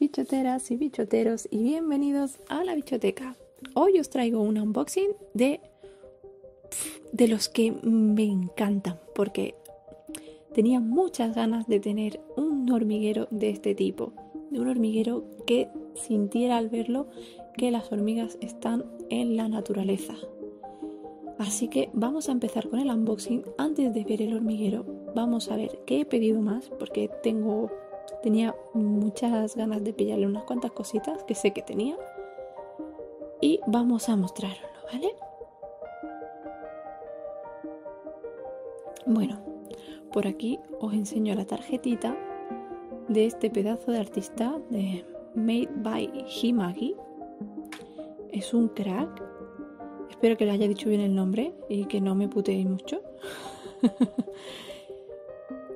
bichoteras y bichoteros y bienvenidos a la bichoteca. Hoy os traigo un unboxing de los que me encantan porque tenía muchas ganas de tener un hormiguero de este tipo, de un hormiguero que sintiera al verlo que las hormigas están en la naturaleza. Así que vamos a empezar con el unboxing. Antes de ver el hormiguero, vamos a ver qué he pedido más, porque tenía muchas ganas de pillarle unas cuantas cositas que sé que tenía. Y vamos a mostraroslo, ¿vale? Bueno, por aquí os enseño la tarjetita de este pedazo de artista de Made by JimAgui. Es un crack. Espero que le haya dicho bien el nombre y que no me puteéis mucho.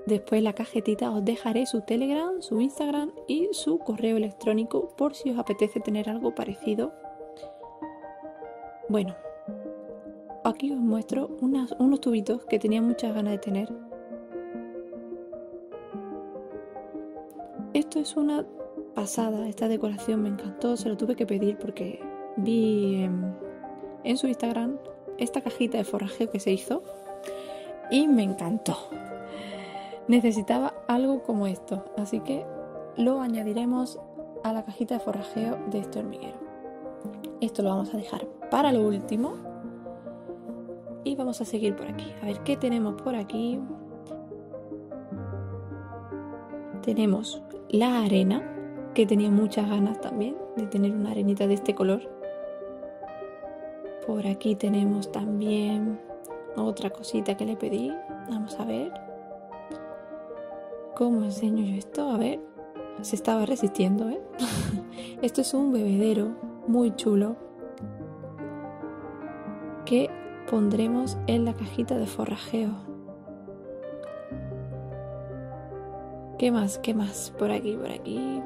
Después en la cajetita os dejaré su Telegram, su Instagram y su correo electrónico por si os apetece tener algo parecido. Bueno, aquí os muestro unos tubitos que tenía muchas ganas de tener. Esto es una pasada, esta decoración me encantó, se lo tuve que pedir porque vi en su Instagram esta cajita de forrajeo que se hizo y me encantó. Necesitaba algo como esto, así que lo añadiremos a la cajita de forrajeo de este hormiguero. Esto lo vamos a dejar para lo último y vamos a seguir por aquí. A ver qué tenemos por aquí. Tenemos la arena, que tenía muchas ganas también de tener una arenita de este color. Por aquí tenemos también otra cosita que le pedí. Vamos a ver. ¿Cómo enseño yo esto? A ver. Se estaba resistiendo, ¿eh? Esto es un bebedero muy chulo que pondremos en la cajita de forrajeo. ¿Qué más? ¿Qué más? Por aquí, por aquí.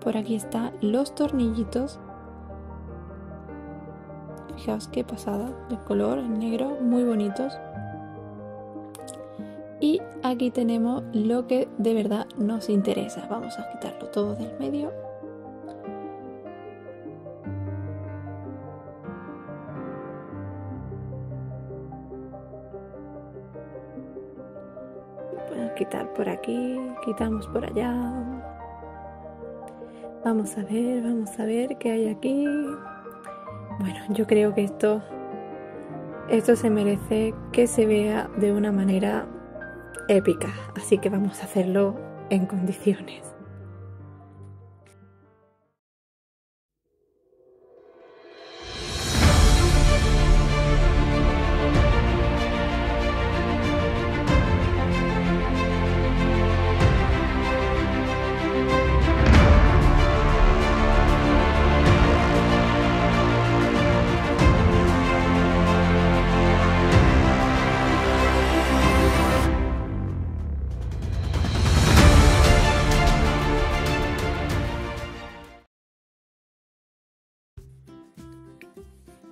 Por aquí están los tornillitos. Fijaos qué pasada de color, el negro, muy bonitos. Y aquí tenemos lo que de verdad nos interesa. Vamos a quitarlo todo del medio. Vamos a quitar por aquí, quitamos por allá. Vamos a ver qué hay aquí. Bueno, yo creo que esto se merece que se vea de una manera épica, así que vamos a hacerlo en condiciones.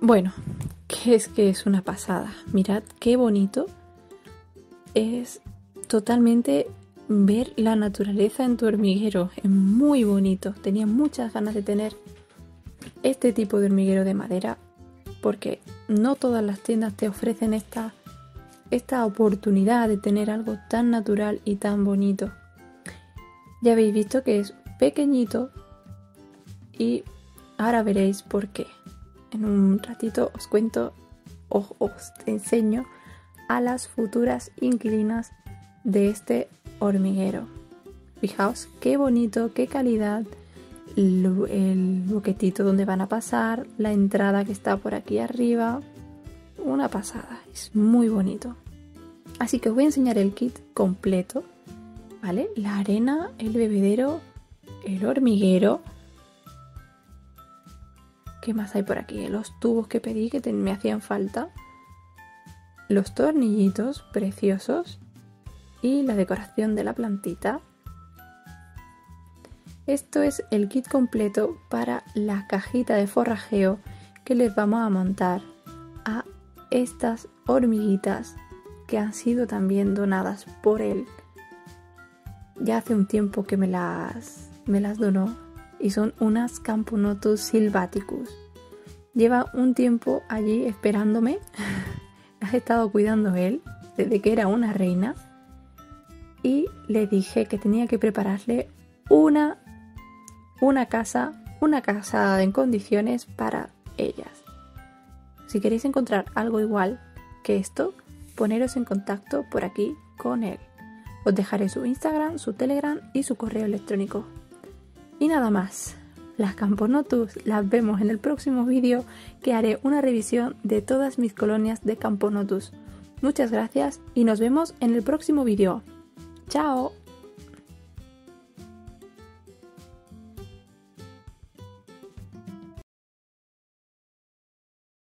Bueno, que es una pasada. Mirad qué bonito es totalmente ver la naturaleza en tu hormiguero. Es muy bonito. Tenía muchas ganas de tener este tipo de hormiguero de madera porque no todas las tiendas te ofrecen esta oportunidad de tener algo tan natural y tan bonito. Ya habéis visto que es pequeñito y ahora veréis por qué. En un ratito os cuento, os enseño a las futuras inquilinas de este hormiguero. Fijaos qué bonito, qué calidad, el boquetito donde van a pasar, la entrada que está por aquí arriba, una pasada, es muy bonito. Así que os voy a enseñar el kit completo, ¿vale? La arena, el bebedero, el hormiguero. ¿Qué más hay por aquí? Los tubos que pedí que me hacían falta. Los tornillitos preciosos. Y la decoración de la plantita. Esto es el kit completo para la cajita de forrajeo que les vamos a montar a estas hormiguitas que han sido también donadas por él. Ya hace un tiempo que me las me las donó y son unas Camponotus Silvaticus. Lleva un tiempo allí esperándome, las he estado cuidando él desde que era una reina y le dije que tenía que prepararle una casa en condiciones para ellas. Si queréis encontrar algo igual que esto, poneros en contacto por aquí con él. Os dejaré su Instagram, su Telegram y su correo electrónico. Y nada más, las Camponotus las vemos en el próximo vídeo, que haré una revisión de todas mis colonias de Camponotus. Muchas gracias y nos vemos en el próximo vídeo. ¡Chao!